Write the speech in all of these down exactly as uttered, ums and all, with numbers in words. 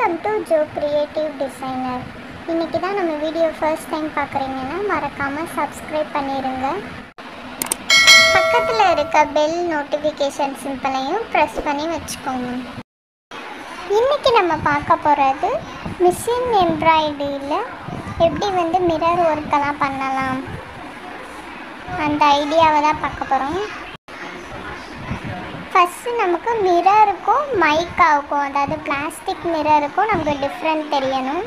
Welcome to Jo creative designer. இன்றைக்கி தான் நம்ம வீடியோ ஃபர்ஸ்ட் டைம் பார்க்குறீங்கன்னா மறக்காமல் சப்ஸ்கிரைப் பண்ணிடுங்க. பக்கத்தில் இருக்க பெல் நோட்டிஃபிகேஷன் சிம்பிளையும் ப்ரெஸ் பண்ணி வச்சுக்கோங்க. இன்றைக்கி நம்ம பார்க்க போகிறது மிஷின் எம்ப்ராய்டரியில் எப்படி வந்து மிரர் ஒர்க்கெல்லாம் பண்ணலாம், அந்த ஐடியாவை தான் பார்க்க போகிறோம். ஃபஸ்ட்டு நமக்கு மிரருக்கும் மைக்காவுக்கும், அதாவது பிளாஸ்டிக் மிரருக்கும் நமக்கு டிஃப்ரெண்ட் தெரியணும்.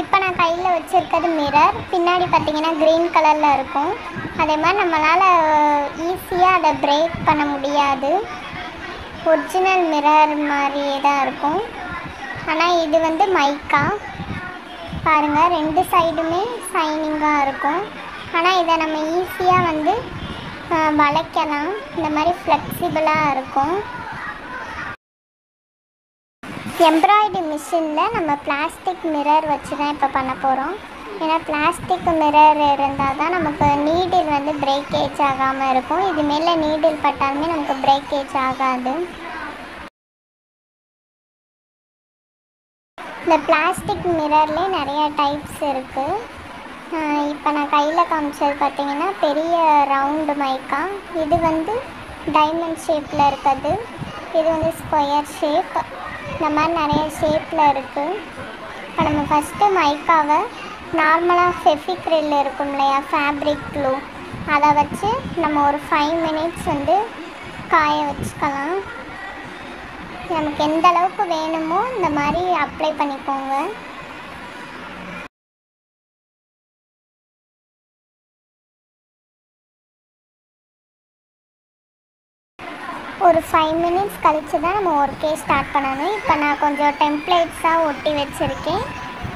இப்போ நான் கையில் வச்சுருக்கிறது மிரர், பின்னாடி பார்த்திங்கன்னா க்ரீன் கலரில் இருக்கும். அதே மாதிரி நம்மளால் ஈஸியாக அதை பிரேக் பண்ண முடியாது, ஒரிஜினல் மிரர் மாதிரியே தான் இருக்கும். ஆனால் இது வந்து மைக்கா, பாருங்கள் ரெண்டு சைடுமே ஷைனிங்காக இருக்கும். ஆனால் இதை நம்ம ஈஸியாக வந்து வளைக்கலாம், இந்த மாதிரி ஃப்ளெக்சிபிளாக இருக்கும். எம்ப்ராய்டரி மிஷினில் நம்ம பிளாஸ்டிக் மிரர் வச்சு தான் இப்போ பண்ண போகிறோம். ஏன்னா பிளாஸ்டிக் மிரர் இருந்தால் தான் நமக்கு நீடில் வந்து பிரேக்கேஜ் ஆகாமல் இருக்கும். இது மேலே நீடில் பட்டாலுமே நமக்கு பிரேக்கேஜ் ஆகாது. இந்த பிளாஸ்டிக் மிரர்லேயே நிறைய டைப்ஸ் இருக்குது. இப்போ நான் கையில் காமிச்சது பார்த்திங்கன்னா பெரிய ரவுண்டு மைக்கா, இது வந்து டைமண்ட் ஷேப்பில் இருக்குது, இது வந்து ஸ்கொயர் ஷேப், இந்த மாதிரி நிறைய ஷேப்பில் இருக்குது. இப்போ நம்ம ஃபஸ்ட்டு மைக்காவை நார்மலாக ஃபெஃபிக்ரில் இருக்கும் இல்லையா ஃபேப்ரிக் க்ளூ, அதை வச்சு நம்ம ஒரு ஃபைவ் மினிட்ஸ் வந்து காய வச்சுக்கலாம். நமக்கு எந்த அளவுக்கு வேணுமோ இந்த மாதிரி அப்ளை பண்ணிக்கோங்க. ஒரு ஃபைவ் மினிட்ஸ் கழித்து தான் நம்ம ஒர்க்கே ஸ்டார்ட் பண்ணணும். இப்போ நான் கொஞ்சம் டெம்ப்ளேட்ஸாக ஒட்டி வச்சுருக்கேன்,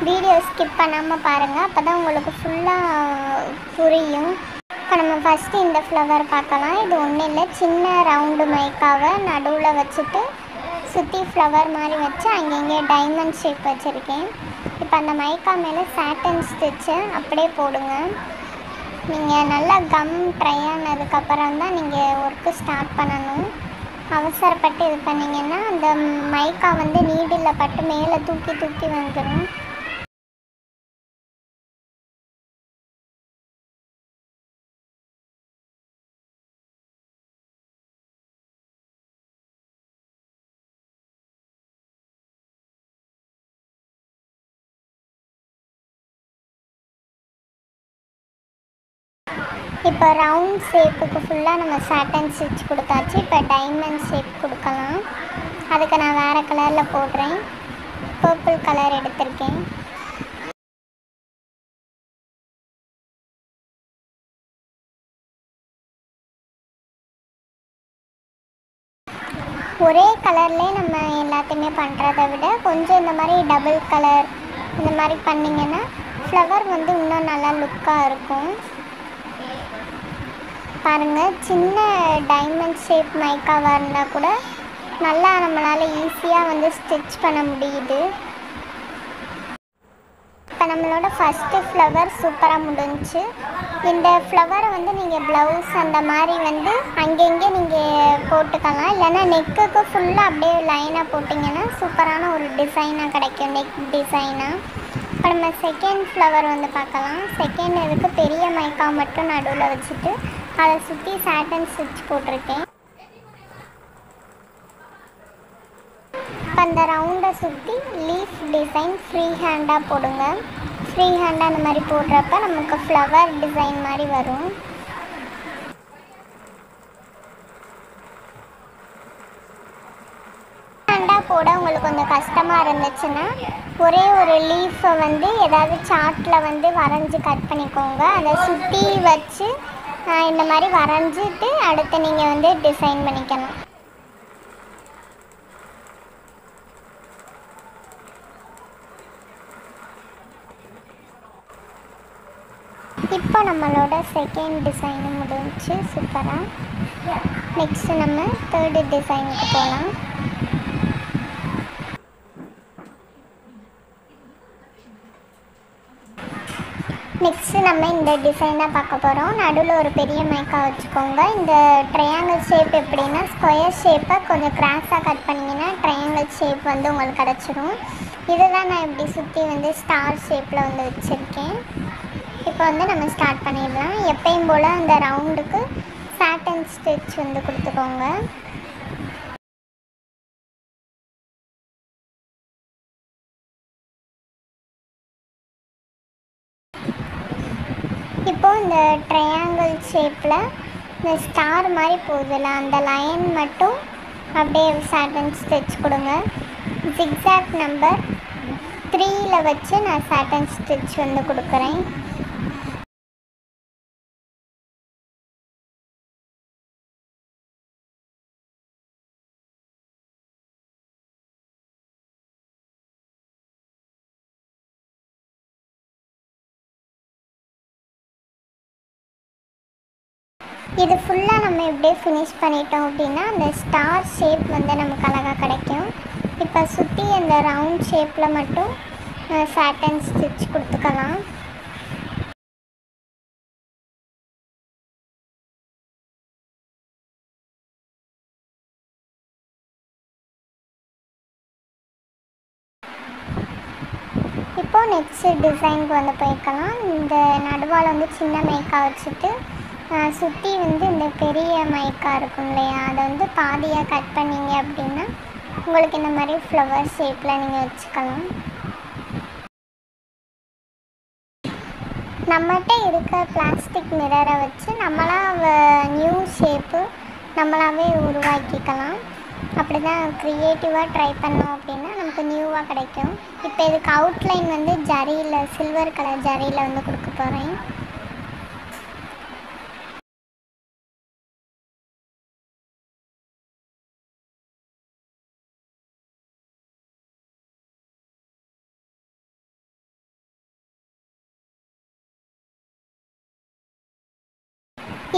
வீடியோ ஸ்கிப் பண்ணாமல் பாருங்கள், அப்போ தான் உங்களுக்கு ஃபுல்லாக புரியும். இப்போ நம்ம ஃபஸ்ட்டு இந்த ஃப்ளவர் பார்க்கலாம். இது ஒன்றும் இல்லை, சின்ன ரவுண்டு மைக்காவை நடுவில் வச்சுட்டு சுற்றி ஃப்ளவர் மாதிரி வச்சு அங்கங்கே டைமண்ட் ஷேப் வச்சுருக்கேன். இப்போ அந்த மைக்கா மேலே சாட்டன் ஸ்டிச்சு அப்படியே போடுங்க. நீங்கள் நல்லா கம் ட்ரை ஆனதுக்கப்புறம் தான் நீங்கள் ஒர்க்கு ஸ்டார்ட் பண்ணணும். அவசரப்பட்டு இது பண்ணிங்கன்னா அந்த மைக்கா வந்து நீடில் பட்டு மேலே தூக்கி தூக்கி வந்துடும். இப்போ ரவுண்ட் ஷேப்புக்கு ஃபுல்லாக நம்ம சாட்டன் ஸ்டிச் கொடுத்தாச்சு. இப்போ டைமண்ட் ஷேப் கொடுக்கலாம். அதுக்கு நான் வேறு கலரில் போடுறேன், பர்பிள் கலர் எடுத்திருக்கேன். ஒரே கலர்லேயே நம்ம எல்லாத்தையுமே பண்ணுறதை விட கொஞ்சம் இந்த மாதிரி டபுள் கலர் இந்த மாதிரி பண்ணிங்கன்னா ஃப்ளவர் வந்து இன்னும் நல்லா லுக்காக இருக்கும். பாருங்கள், சின்ன டைமண்ட் ஷேப் மைக்காவாக இருந்தால் கூட நல்லா நம்மளால் ஈஸியாக வந்து ஸ்டிச் பண்ண முடியுது. இப்போ நம்மளோட ஃபஸ்ட்டு ஃப்ளவர் சூப்பராக முடிஞ்சிச்சு. இந்த ஃப்ளவரை வந்து நீங்கள் ப்ளவுஸ் அந்த மாதிரி வந்து அங்கங்கே நீங்கள் போட்டுக்கலாம். இல்லைன்னா நெக்குக்கு ஃபுல்லாக அப்படியே லைனாக போட்டிங்கன்னா சூப்பரான ஒரு டிசைனாக கிடைக்கும், நெக் டிசைனாக. இப்போ நம்ம செகண்ட் ஃப்ளவர் வந்து பார்க்கலாம். செகண்ட் இதுக்கு பெரிய மைக்கா மட்டும் நடுவில் வச்சுட்டு அதை சுற்றி சாட்டன் ஸ்டிச் போட்டிருக்கேன். இப்போ அந்த ரவுண்டை சுற்றி லீஃப் டிசைன் ஃப்ரீ ஹேண்டாக போடுங்க. ஃப்ரீ ஹேண்டாக அந்த மாதிரி போடுறப்ப நமக்கு ஃப்ளவர் டிசைன் மாதிரி வரும். ஹேண்டாக போட உங்களுக்கு கொஞ்சம் கஷ்டமாக இருந்துச்சுன்னா ஒரே ஒரு லீஃபை வந்து ஏதாவது சார்ட்டில் வந்து வரைஞ்சி கட் பண்ணிக்கோங்க. அதை சுற்றி வச்சு இந்த மாதிரி வரைஞ்சிட்டு அடுத்து நீங்கள் வந்து டிசைன் பண்ணிக்கணும். இப்போ நம்மளோட செகண்ட் டிசைனும் முடிஞ்சு சூப்பராக. நெக்ஸ்ட்டு நம்ம தேர்டு டிசைனுக்கு போகலாம். நெக்ஸ்ட்டு நம்ம இந்த டிசைன் தான் பார்க்க போகிறோம். நடுவில் ஒரு பெரிய மைக்காக வச்சுக்கோங்க. இந்த ட்ரையாங்கிள் ஷேப் எப்படின்னா ஸ்கொயர் ஷேப்பை கொஞ்சம் கிராஸாக கட் பண்ணிங்கன்னா ட்ரையாங்கிள் ஷேப் வந்து உங்களுக்கு கிடச்சிரும். இதை தான் நான் இப்படி சுற்றி வந்து ஸ்டார் ஷேப்பில் வந்து வச்சுருக்கேன். இப்போ வந்து நம்ம ஸ்டார்ட் பண்ணிடலாம். எப்பயும் போல் அந்த ரவுண்டுக்கு சாட்டன் ஸ்டிச் வந்து கொடுத்துக்கோங்க. இப்போது இந்த ட்ரையாங்கிள் ஷேப்பில் இந்த ஸ்டார் மாதிரி போகுதுல அந்த லைன் மட்டும் அப்படியே சாட்டன் ஸ்டிச் கொடுங்க. ஜிக்ஸாக் நம்பர் த்ரீயில் வச்சு நான் சாட்டன் ஸ்டிச் வந்து கொடுக்குறேன். இது ஃபுல்லாக நம்ம இப்படியே ஃபினிஷ் பண்ணிட்டோம் அப்படின்னா அந்த ஸ்டார் ஷேப் வந்து நமக்கு அழகாக கிடைக்கும். இப்போ சுற்றி அந்த ரவுண்ட் ஷேப்பில் மட்டும் சாட்டன் ஸ்டிச் கொடுத்துக்கலாம். இப்போது நெக்ஸ்ட் டிசைனுக்கு வந்து போய்க்கலாம். இந்த நடுவால் வந்து சின்ன மேக்காக வச்சுட்டு சுற்றி வந்து இந்த பெரிய மைக்காக இருக்கும் இல்லையா, அதை வந்து பாதியாக கட் பண்ணிங்க அப்படின்னா உங்களுக்கு இந்த மாதிரி ஃப்ளவர் ஷேப்பில் நீங்கள் வச்சுக்கலாம். நம்மகிட்ட இருக்க பிளாஸ்டிக் மிரரை வச்சு நம்மளாம் நியூ ஷேப்பு நம்மளாவே உருவாக்கிக்கலாம். அப்படி தான் க்ரியேட்டிவாக ட்ரை பண்ணோம் அப்படின்னா நமக்கு நியூவாக கிடைக்கும். இப்போ இதுக்கு அவுட்லைன் வந்து ஜரியில் சில்வர் கலர் ஜரியில் வந்து கொடுக்க போகிறேன்.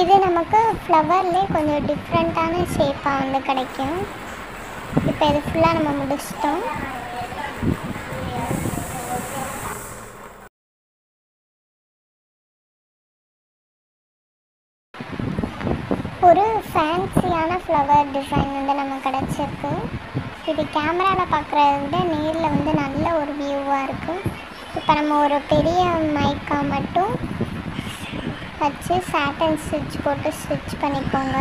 இது நமக்கு ஃப்ளவர்லேயே கொஞ்சம் டிஃப்ரெண்ட்டான ஷேப்பாக வந்து கிடைக்கும். இப்போ இது ஃபுல்லாக நம்ம முடிச்சிட்டோம். ஒரு ஃபேன்சியான ஃப்ளவர் டிசைன் வந்து நமக்கு கிடச்சிருக்கு. இது கேமராவில் பார்க்குறத விட நேரில் வந்து நல்ல ஒரு வியூவாக இருக்கும். இப்போ நம்ம ஒரு பெரிய மைக்கா மட்டும் வச்சு சாட்டன் ஸ்டிச் போட்டு ஸ்டிச் பண்ணிக்கோங்க.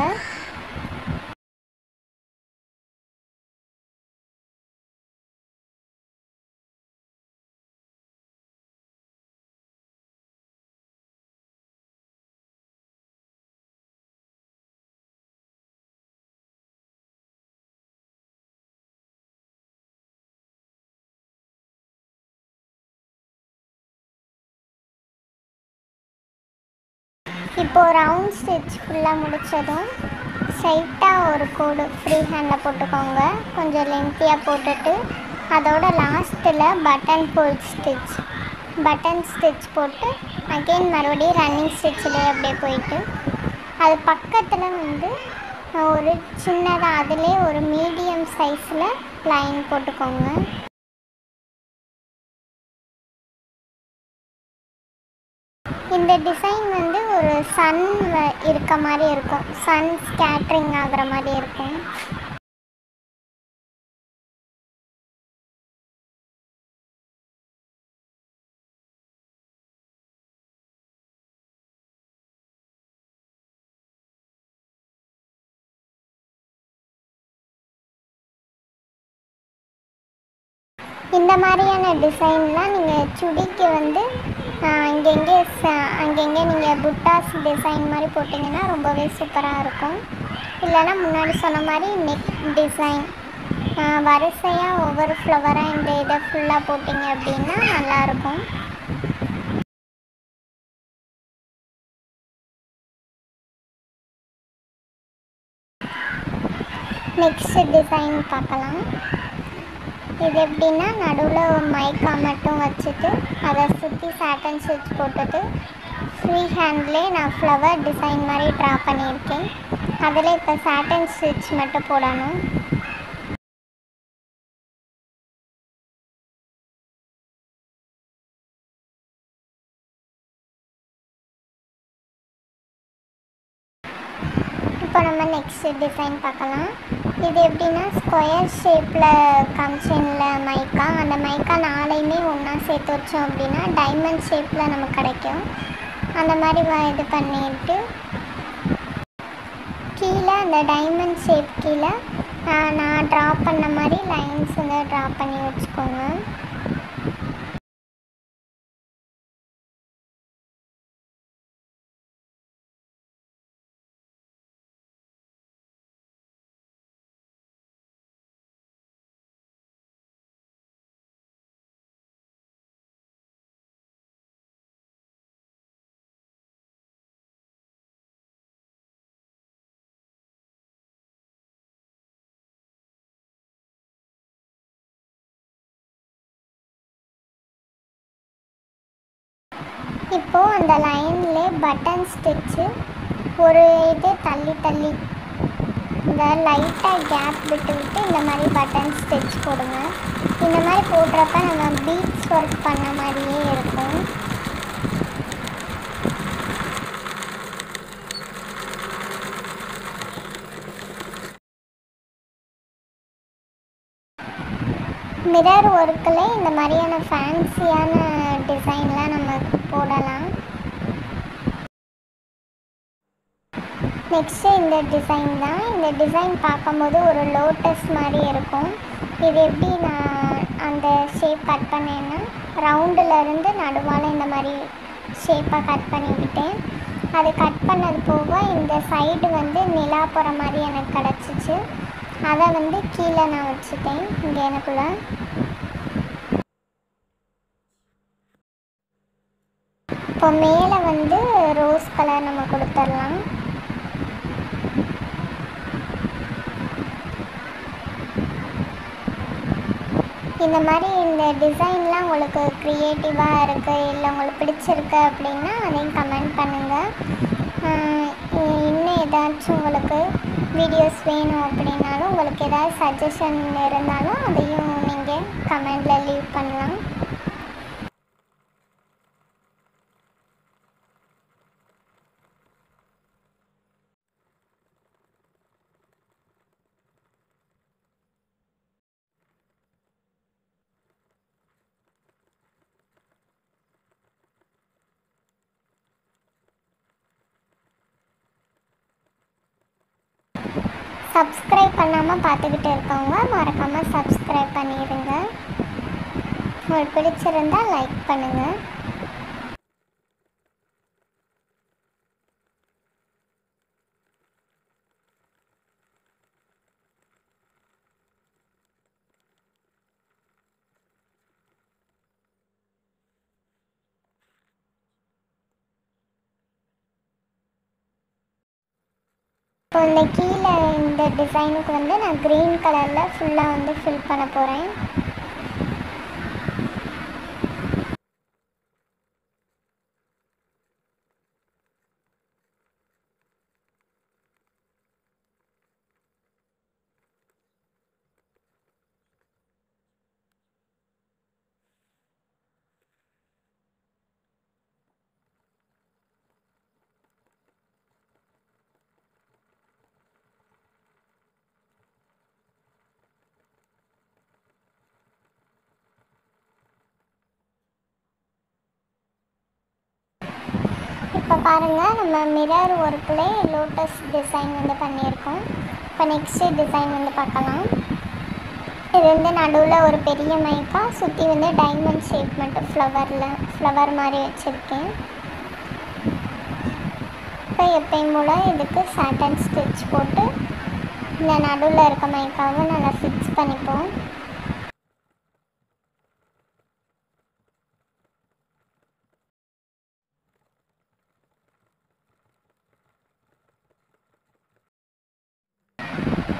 இப்போது ரவுண்ட் ஸ்டிச் ஃபுல்லாக முடித்ததும் ஸ்ட்ரைட்டாக ஒரு கோடு ஃப்ரீ ஹேண்டில் போட்டுக்கோங்க. கொஞ்சம் லென்த்தியாக போட்டுட்டு அதோட லாஸ்ட்டில் button whole stitch button stitch போட்டு அகெயின் மறுபடியும் ரன்னிங் ஸ்டிச்சில் அப்படியே போயிட்டு அது பக்கத்தில் வந்து ஒரு சின்னதாக அதிலே ஒரு மீடியம் சைஸில் லைன் போட்டுக்கோங்க. இந்த டிசைன் வந்து ஒரு சன் இருக்க மாதிரி இருக்கும், சன் ஸ்கேட்டரிங் ஆகிற மாதிரி இருக்கும். இந்த மாதிரியான டிசைன்லாம் நீங்கள் சுடிக்கு வந்து அங்கெங்கே அங்கெங்கே நீங்கள் புட்டாஸ் டிசைன் மாதிரி போட்டிங்கன்னா ரொம்பவே சூப்பராக இருக்கும். இல்லைனா முன்னாடி சொன்ன மாதிரி நெக் டிசைன் வரிசையாக ஒவ்வொரு ஃப்ளவராக இந்த இதை ஃபுல்லாக போட்டிங்க அப்படின்னா நல்லாயிருக்கும். நெக்ஸ்ட் டிசைன் பார்க்கலாம். இது எப்படின்னா நடுவில் ஒரு மைக்கா மட்டும் வச்சுட்டு அதை சுற்றி சாட்டன் ஸ்டிச் போட்டுட்டு ஃப்ரீ ஹேண்ட்லேயே நான் ஃப்ளவர் டிசைன் மாதிரி ட்ரா பண்ணியிருக்கேன். அதில் இப்போ சாட்டன் ஸ்டிச் மட்டும் போடணும். இப்போ நம்ம நெக்ஸ்ட் டிசைன் பார்க்கலாம். இது எப்படின்னா ஸ்கொயர் ஷேப்பில் காமிச்சேன்ல மைக்கா, அந்த மைக்கா நாளையுமே ஒன்றா சேர்த்து வச்சோம் அப்படின்னா டைமண்ட் ஷேப்பில் நமக்கு கிடைக்கும். அந்த மாதிரி இது பண்ணிட்டு கீழே அந்த டைமண்ட் ஷேப் கீழே நான் ட்ரா பண்ண மாதிரி லைன்ஸ் வந்து ட்ரா பண்ணி வச்சுக்கோங்க. இப்போது அந்த லைனில் பட்டன் ஸ்டிச்சு ஒரு இது தள்ளி தள்ளி இந்த லைட்டாக கேப் விட்டு விட்டு இந்த மாதிரி பட்டன் ஸ்டிச் போடுங்க. இந்த மாதிரி போடுறப்ப நம்ம பீட்ஸ் ஒர்க் பண்ண மாதிரியே இருக்கும். மிரர் ஒர்க்கில் இந்த மாதிரியான ஃபேன்சியான டிசைன்லாம் நம்ம போடலாம். நெக்ஸ்ட்டு இந்த டிசைன் தான். இந்த டிசைன் பார்க்கும்போது ஒரு லோட்டஸ் மாதிரி இருக்கும். இது எப்படி நான் அந்த ஷேப் கட் பண்ணேன்னா ரவுண்டுலேருந்து நடுவால் இந்த மாதிரி ஷேப்பாக கட் பண்ணிக்கிட்டேன். அது கட் பண்ணது போக இந்த சைடு வந்து நிலா போகிற மாதிரி எனக்கு கிடச்சிச்சு. அதை வந்து கீழே நான் வச்சுட்டேன் இங்கே எனக்குள்ள. இப்போ மேலே வந்து ரோஸ் கலர் நம்ம கொடுத்துடலாம். இந்த மாதிரி இந்த டிசைன்லாம் உங்களுக்கு க்ரியேட்டிவாக இருக்குது இல்லை உங்களுக்கு பிடிச்சிருக்கு அப்படின்னா அதையும் கமெண்ட் பண்ணுங்கள். இன்னும் ஏதாச்சும் உங்களுக்கு வீடியோஸ் வேணும் அப்படின்னாலும் உங்களுக்கு ஏதாவது சஜஷன் இருந்தாலும் அதையும் நீங்கள் கமெண்டில் லீவ் பண்ணலாம். சப்ஸ்கிரைப் பண்ணாமல் பார்த்துக்கிட்டு இருக்கவங்க மறக்காமல் சப்ஸ்கிரைப் பண்ணிடுங்க. உங்களுக்கு பிடிச்சிருந்தால் லைக் பண்ணுங்கள். இப்போ இந்த கீழே இந்த டிசைனுக்கு வந்து நான் க்ரீன் கலரில் ஃபுல்லாக வந்து ஃபில் பண்ண போகிறேன். இப்போ பாருங்கள் நம்ம மிரர் ஒர்க்கில் லோட்டஸ் டிசைன் வந்து பண்ணியிருக்கோம். இப்போ நெக்ஸ்ட்டு டிசைன் வந்து பார்க்கலாம். இது வந்து நடுவில் ஒரு பெரிய மைக்கா சுற்றி வந்து டைமண்ட் ஷேப் மட்டும் ஃப்ளவரில் ஃப்ளவர் மாதிரி வச்சுருக்கேன். இப்போ எப்பயும் போல் இதுக்கு சாட்டன் ஸ்டிச் போட்டு இந்த நடுவில் இருக்க மைக்காவை நல்லா ஃபிக்ஸ் பண்ணிப்போம்.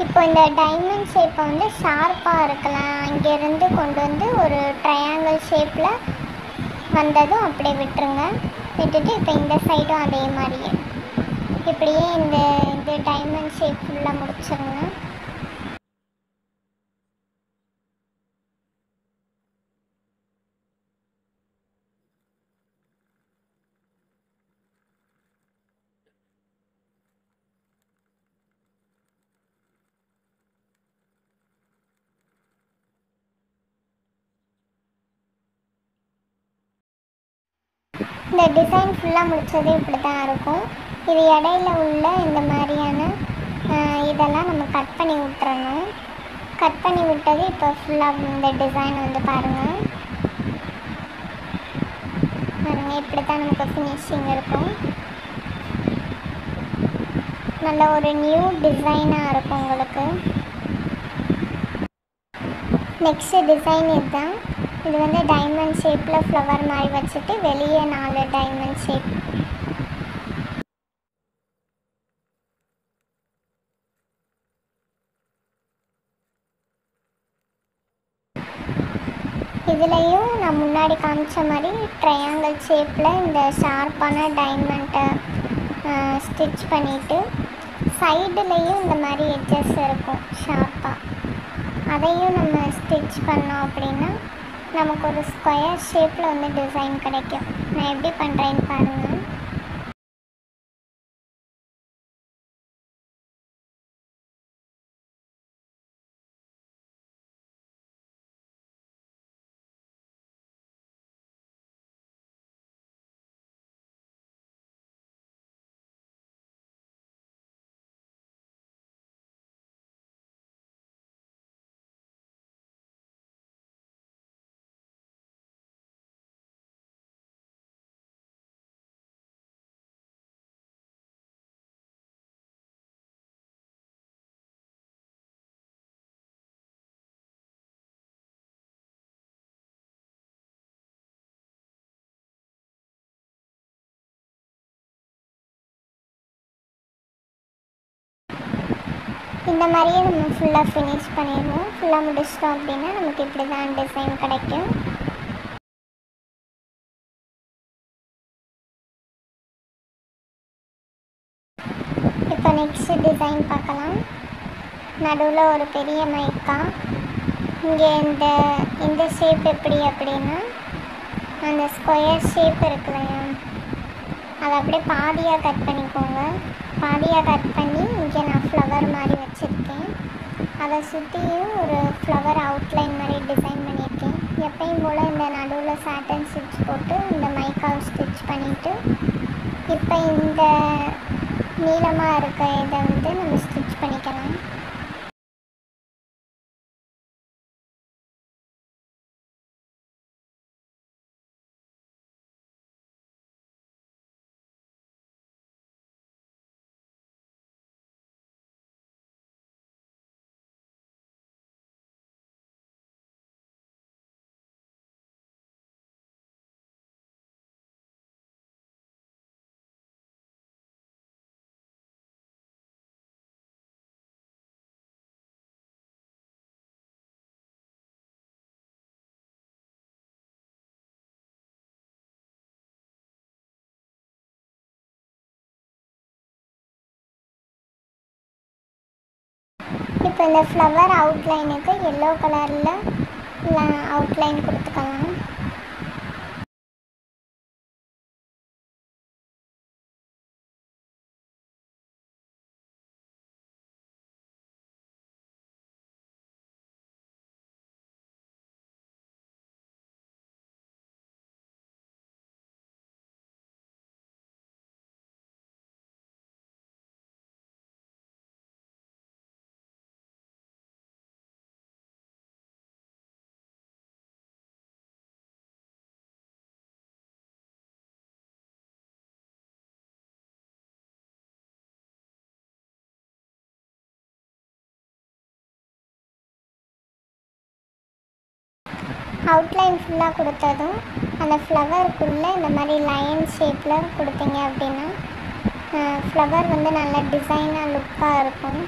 இப்போ இந்த டைமண்ட் ஷேப்பை வந்து ஷார்ப்பாக இருக்கலாம் அங்கேருந்து கொண்டு வந்து ஒரு ட்ரையாங்கிள் ஷேப்பில் வந்ததும் அப்படியே விட்டுருங்க. விட்டுட்டு இப்போ இந்த சைடும் அதே மாதிரியே இப்படியே இந்த இது டைமண்ட் ஷேப் ஃபுல்லாக முடிச்சிருங்க. இந்த டிசைன் ஃபுல்லாக முடித்தது இப்படி தான் இருக்கும். இது இடையில உள்ள இந்த மாதிரியான இதெல்லாம் நம்ம கட் பண்ணி விட்டுறணும். கட் பண்ணி விட்டது இப்போ ஃபுல்லாக இந்த டிசைன் வந்து பாருங்கள் பாருங்கள் இப்படி தான் நமக்கு ஃபினிஷிங் இருக்கும். நல்ல ஒரு நியூ டிசைனாக இருக்கும் உங்களுக்கு. நெக்ஸ்ட்டு டிசைன் இதுதான். இது வந்து டைமண்ட் ஷேப்பில் ஃப்ளவர் மாதிரி வச்சுட்டு வெளியே நாலு டைமண்ட் ஷேப். இதுலேயும் நான் முன்னாடி காமிச்ச மாதிரி ட்ரையாங்கிள் ஷேப்பில் இந்த ஷார்ப்பான டைமண்ட்டை ஸ்டிச் பண்ணிவிட்டு சைடுலேயும் இந்த மாதிரி எட்ஜஸ் இருக்கும் ஷார்ப்பாக, அதையும் நம்ம ஸ்டிச் பண்ணோம் அப்படின்னா நமக்கு ஒரு ஸ்கொயர் ஷேப்பில் வந்து டிசைன் கிடைக்கும். நான் எப்படி பண்ணுறேன்னு பாருங்கள். இந்த மாதிரியே நம்ம ஃபுல்லாக ஃபினிஷ் பண்ணிடுவோம். ஃபுல்லாக முடிச்சிட்டோம் அப்படின்னா நமக்கு இப்படி தான் டிசைன் கிடைக்கும். இப்போ நெக்ஸ்ட்டு டிசைன் பார்க்கலாம். நடுவில் ஒரு பெரிய மைக்கா, இங்கே இந்த இந்த ஷேப் எப்படி அப்படின்னா அந்த ஸ்கொயர் ஷேப் இருக்குதுங்க, அதை அப்படியே பாதியாக கட் பண்ணிக்கோங்க. பாதியாக கட் பண்ணி இங்கே நான் ஃப்ளவர் மாதிரி வச்சுருக்கேன். அதை சுற்றியும் ஒரு ஃப்ளவர் அவுட்லைன் மாதிரி டிசைன் பண்ணியிருக்கேன். எப்பயும் போல் இந்த நடுவில் சாட்டன் ஸ்டிச் போட்டு இந்த மைக்கால் ஸ்டிச் பண்ணிவிட்டு இப்போ இந்த நீளமாக இருக்க இதை வந்து நம்ம ஸ்டிச் பண்ணிக்கலாம். இப்போ இந்த ஃப்ளவர் அவுட்லைனுக்கு எல்லோ கலரில் அவுட்லைன் கொடுத்துக்கலாம். அவுட்லைன் ஃபுல்லாக கொடுத்ததும் அந்த ஃப்ளவருக்குள்ளே இந்த மாதிரி லைன் ஷேப்பில் கொடுத்தீங்க அப்படின்னா ஃப்ளவர் வந்து நல்ல டிசைனாக லுக்காக இருக்கும்.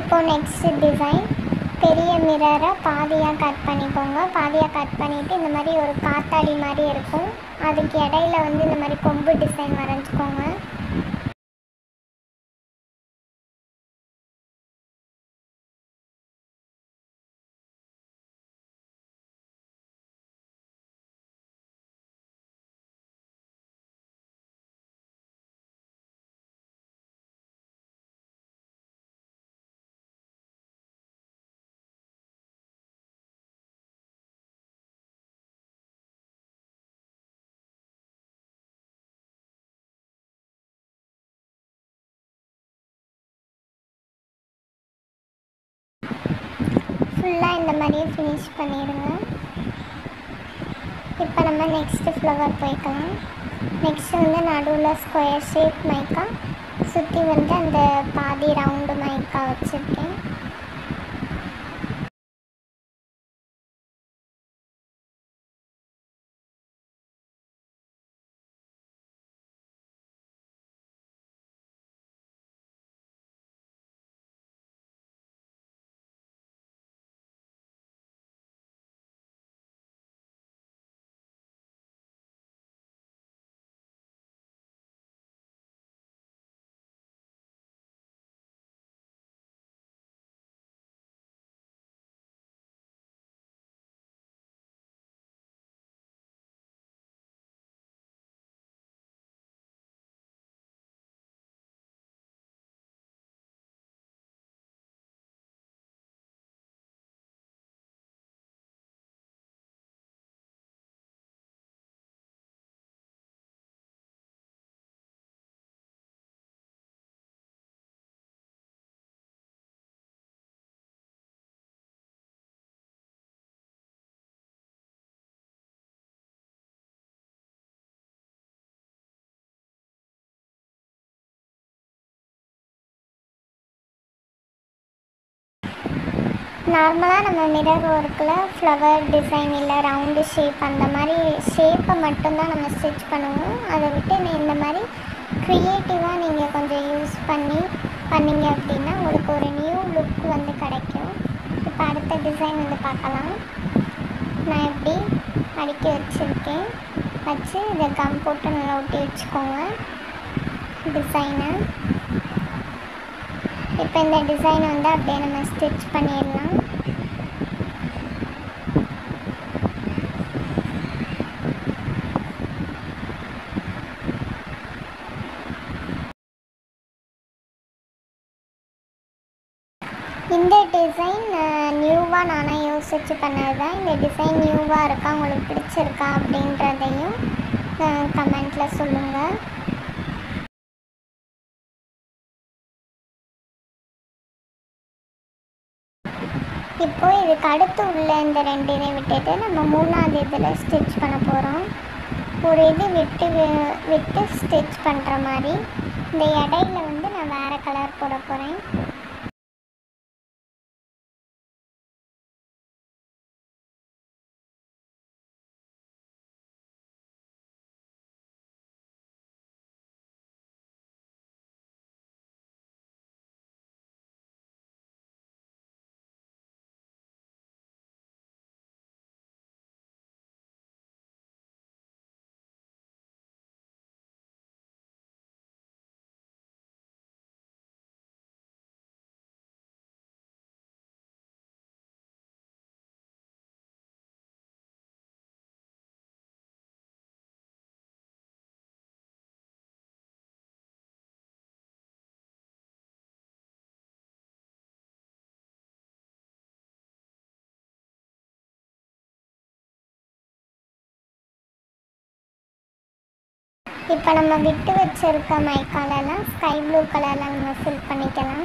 இப்போ நெக்ஸ்ட் டிசைன் பெரிய மிரரை பாதியாக கட் பண்ணிக்கோங்க. பாதியாக கட் பண்ணிவிட்டு இந்த மாதிரி ஒரு காத்தாடி மாதிரி இருக்கும், அதுக்கு இடையில வந்து இந்த மாதிரி கொம்பு டிசைன் வரைஞ்சிக்கோங்க. ஃபுல்லாக இந்த மாதிரியே ஃபினிஷ் பண்ணிடுங்க. இப்போ நம்ம நெக்ஸ்ட்டு ஃப்ளவர் போய்க்கலாம். நெக்ஸ்ட்டு வந்து நடுவில் ஸ்கொயர் ஷேப் மைக்கா, சுற்றி வந்து அந்த பாதி ரவுண்டு மைக்கா வச்சுருக்கேன். நார்மலாக நம்ம மிரர் ஒர்க்கில் ஃப்ளவர் டிசைன் இல்லை ரவுண்டு ஷேப் அந்த மாதிரி ஷேப்பை மட்டும்தான் நம்ம ஸ்டிச் பண்ணுவோம். அதை விட்டு இந்த மாதிரி க்ரியேட்டிவாக நீங்கள் கொஞ்சம் யூஸ் பண்ணி பண்ணிங்க அப்படின்னா உங்களுக்கு ஒரு நியூ லுக் வந்து கிடைக்கும். இப்போ அடுத்த டிசைன் வந்து பார்க்கலாம். நான் இப்படி அடுக்கி வச்சுருக்கேன், வச்சு இதை கம் போட்டு நல்லா ஒட்டி வச்சுக்கோங்க டிசைனை. இப்போ இந்த டிசைன் வந்து அப்படியே நம்ம ஸ்டிச் பண்ணிடலாம். இந்த டிசைன் நியூவாக நானே யோசிச்சு பண்ணது தான். இந்த டிசைன் நியூவாக இருக்கா, உங்களுக்கு பிடிச்சிருக்கா அப்படின்றதையும் கமெண்ட்டில் சொல்லுங்கள். இப்போது இதுக்கு அடுத்து உள்ள இந்த ரெண்டு இதை விட்டுட்டு நம்ம மூணாவது இதில் ஸ்டிச் பண்ண போகிறோம். ஒரு இது விட்டு விட்டு ஸ்டிச் பண்ணுற மாதிரி இந்த இடையில வந்து நான் வேறு கலர் போட போகிறேன். இப்போ நம்ம விட்டு வச்சுருக்க மைக்காலெல்லாம் ஸ்கை ப்ளூ கலரில் நம்ம ஃபில் பண்ணிக்கலாம்.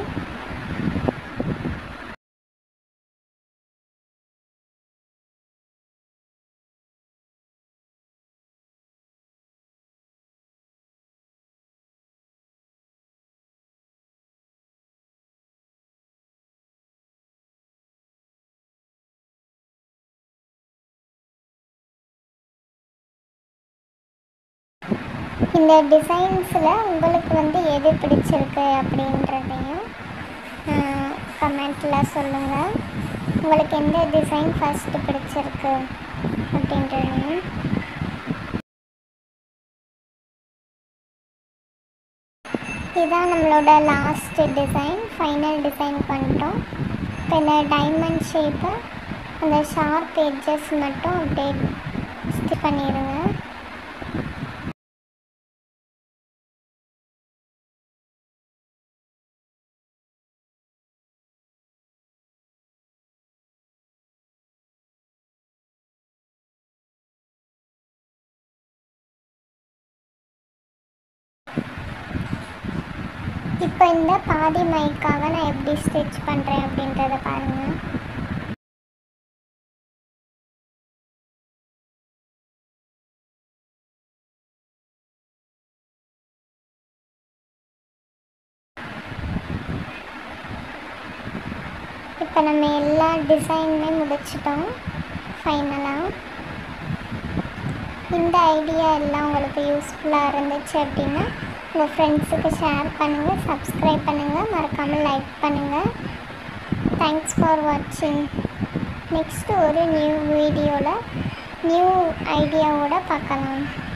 இந்த டிசைன்ஸில் உங்களுக்கு வந்து எது பிடிச்சிருக்கு அப்படின்றதையும் கமெண்ட்டில் சொல்லுங்கள். உங்களுக்கு எந்த டிசைன் ஃபர்ஸ்ட் பிடிச்சிருக்கு அப்படின்றது. இதுதான் நம்மளோட லாஸ்ட் டிசைன், ஃபைனல் டிசைன் பண்ணிட்டோம். இப்போ இந்த டைமண்ட் ஷேப்பு அந்த ஷார்ப் எட்ஜஸ் மட்டும் அப்படியே ஸ்டிச் பண்ணிடுங்க. இப்போ இந்த பாதி மைக்காக நான் எப்படி ஸ்டிச் பண்ணுறேன் அப்படின்றத பாருங்கள். இப்போ நம்ம எல்லா டிசைனுமே முடிச்சிட்டோம் ஃபைனலாக. இந்த ஐடியா எல்லாம் உங்களுக்கு யூஸ்ஃபுல்லாக இருந்துச்சு அப்படின்னா உங்கள் ஃப்ரெண்ட்ஸுக்கு ஷேர் பண்ணுங்கள், சப்ஸ்கிரைப் பண்ணுங்கள், மறக்காமல் லைக் பண்ணுங்கள். தேங்க்ஸ் ஃபார் வாட்சிங். நெக்ஸ்ட்டு ஒரு நியூ வீடியோவில் நியூ ஐடியாவோடு பார்க்கலாம்.